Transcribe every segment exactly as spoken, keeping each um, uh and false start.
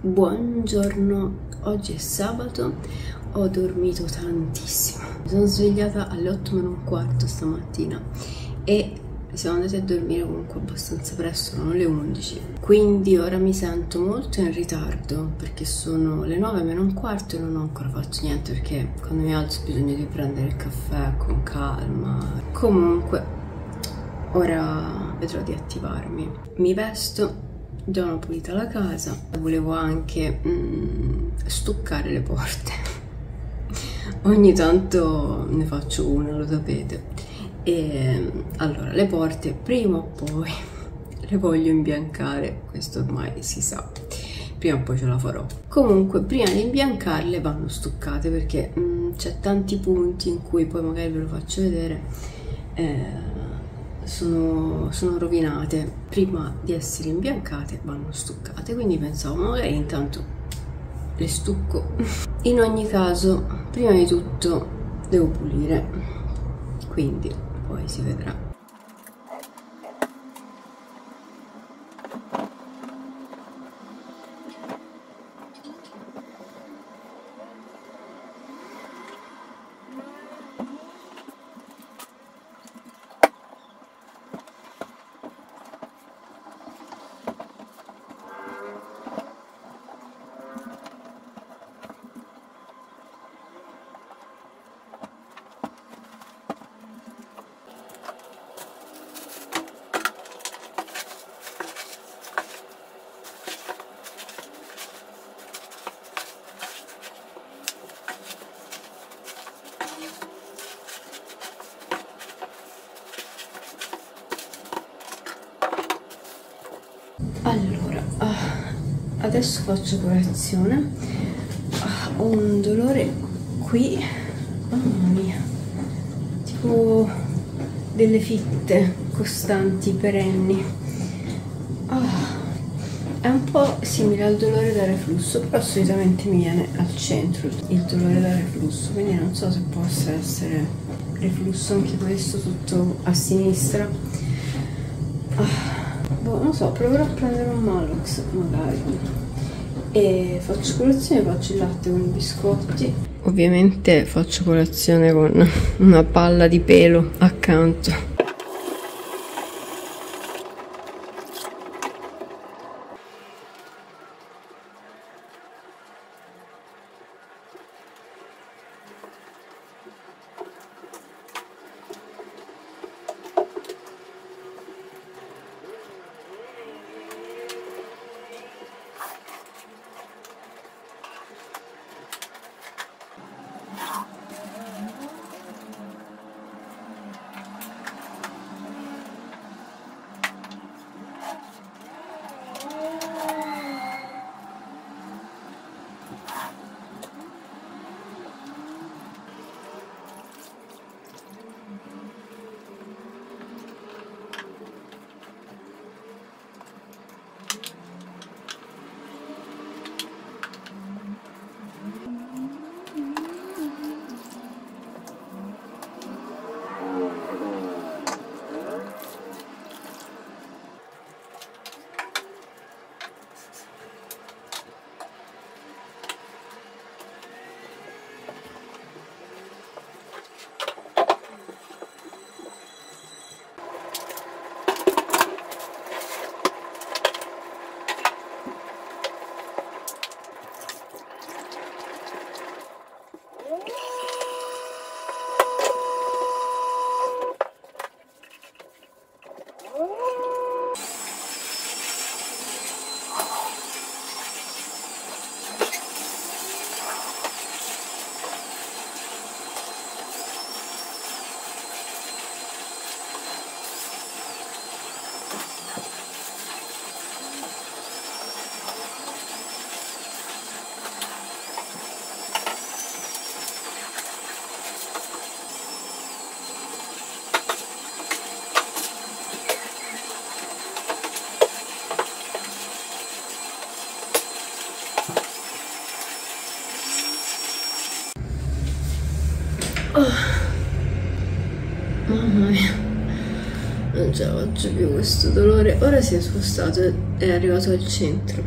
Buongiorno, oggi è sabato, ho dormito tantissimo. Mi sono svegliata alle otto meno un quarto stamattina e siamo andati a dormire comunque abbastanza presto, erano le undici. Quindi ora mi sento molto in ritardo perché sono le nove meno un quarto e non ho ancora fatto niente perché quando mi alzo ho bisogno di prendere il caffè con calma. Comunque ora vedrò di attivarmi. Mi vesto, già ho pulita la casa. Volevo anche mm, stuccare le porte. Ogni tanto ne faccio una, lo sapete. E allora, le porte prima o poi le voglio imbiancare, questo ormai si sa. Prima o poi ce la farò. Comunque, prima di imbiancarle vanno stuccate perché mm, c'è tanti punti in cui poi magari ve lo faccio vedere. Eh, Sono, sono rovinate, prima di essere imbiancate vanno stuccate, quindi pensavo magari intanto le stucco. In ogni caso, prima di tutto devo pulire, quindi poi si vedrà. Allora, adesso faccio colazione, ho un dolore qui, mamma mia, tipo delle fitte costanti, perenni, oh, è un po' simile al dolore da reflusso, però solitamente mi viene al centro il dolore da reflusso, quindi non so se possa essere reflusso anche questo, tutto a sinistra. Oh. Boh, non so, proverò a prendere un Maalox magari e faccio colazione, faccio il latte con i biscotti. Ovviamente faccio colazione con una palla di pelo accanto. faccio più questo dolore. Ora si è spostato e è arrivato al centro.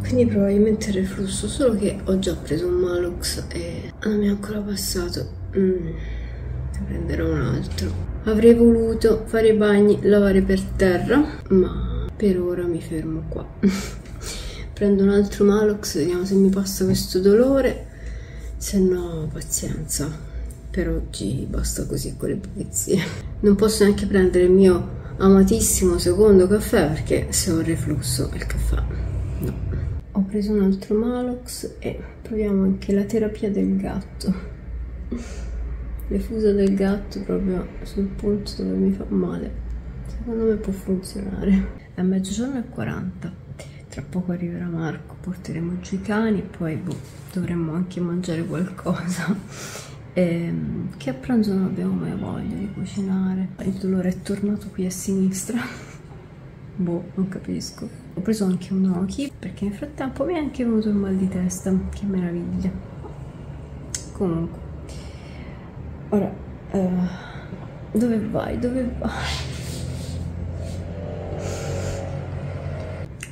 Quindi probabilmente il reflusso, solo che ho già preso un Maalox e non mi è ancora passato. Mm, ne prenderò un altro. Avrei voluto fare i bagni, lavare per terra, ma per ora mi fermo qua. Prendo un altro Maalox, vediamo se mi passa questo dolore, se no pazienza. Per oggi basta così con le pulizie. Non posso neanche prendere il mio amatissimo secondo caffè perché se ho il reflusso il caffè no. Ho preso un altro Maalox e proviamo anche la terapia del gatto. L'effusa del gatto proprio sul punto dove mi fa male. Secondo me può funzionare. È mezzogiorno e quaranta. Tra poco arriverà Marco, porteremo giù i cani e poi boh, dovremmo anche mangiare qualcosa. E, che a pranzo non abbiamo mai voglia di cucinare. Il dolore è tornato qui a sinistra. Boh, non capisco. Ho preso anche un Oki perché nel frattempo mi è anche venuto il mal di testa. Che meraviglia. Comunque. Ora, eh, dove vai? Dove vai?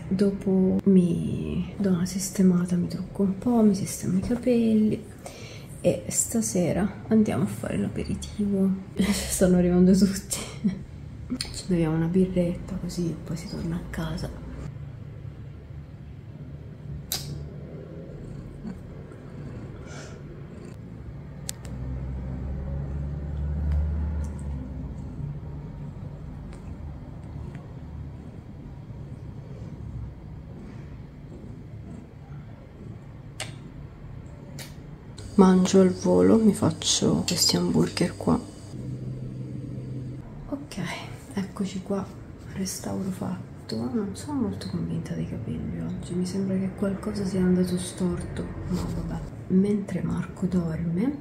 Dopo mi do una sistemata, mi trucco un po', mi sistemo i capelli e stasera andiamo a fare l'aperitivo. Stanno arrivando tutti. Ci beviamo una birretta così poi si torna a casa. Mangio al volo, mi faccio questi hamburger qua. Ok, eccoci qua, restauro fatto. Non sono molto convinta dei capelli oggi, mi sembra che qualcosa sia andato storto, ma vabbè. Mentre Marco dorme,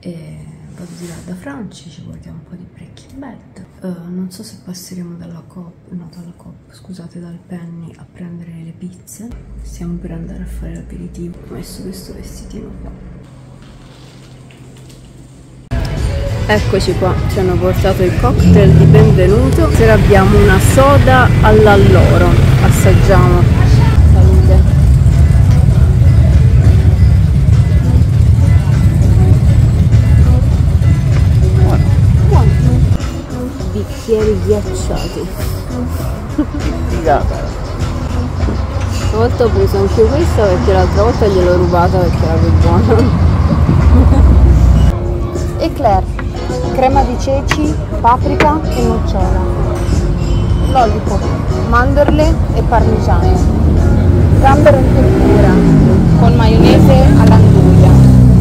eh, vado di là da Franci, ci guardiamo un po' di Breaking Bad. Uh, non so se passeremo dalla Coop, no dalla Coop, scusate, dal Penny a prendere le pizze. Stiamo per andare a fare l'aperitivo, ho messo questo vestitino qua. Eccoci qua, ci hanno portato il cocktail di benvenuto. Stasera abbiamo una soda all'alloro. Assaggiamo. Salute. Buono. Buono. Bicchieri ghiacciati. Figata. Una volta ho preso anche questa perché l'altra volta gliel'ho rubata perché era più buona. Eclair. Crema di ceci, paprika e nocciola, lollipop, mandorle e parmigiano, gambero in tempura con maionese all'anduja,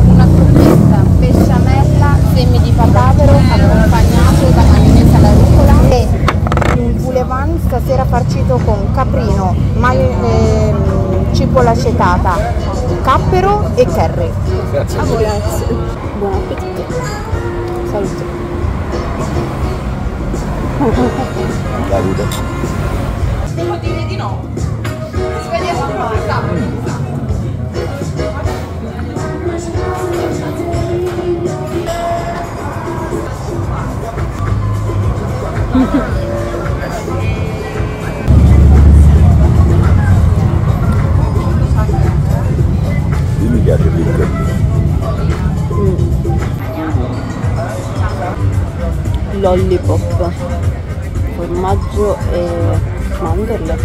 una crocchetta, besciamella, semi di papavero accompagnato da maionese alla rucola e un boulevan stasera farcito con caprino, eh, cipolla acetata, cappero e curry. Grazie. Ah, grazie. Buon appetito. Salute. Salute. Devo dire di no. Svegliamo qua. Mi piace il video. Lollipop, formaggio e mandorle.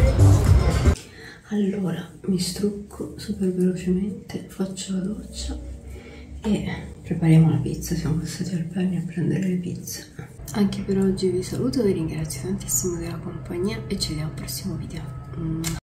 Allora, mi strucco super velocemente, faccio la doccia e prepariamo la pizza. Siamo passati al bagno a prendere le pizze. Anche per oggi vi saluto, vi ringrazio tantissimo della compagnia e ci vediamo al prossimo video.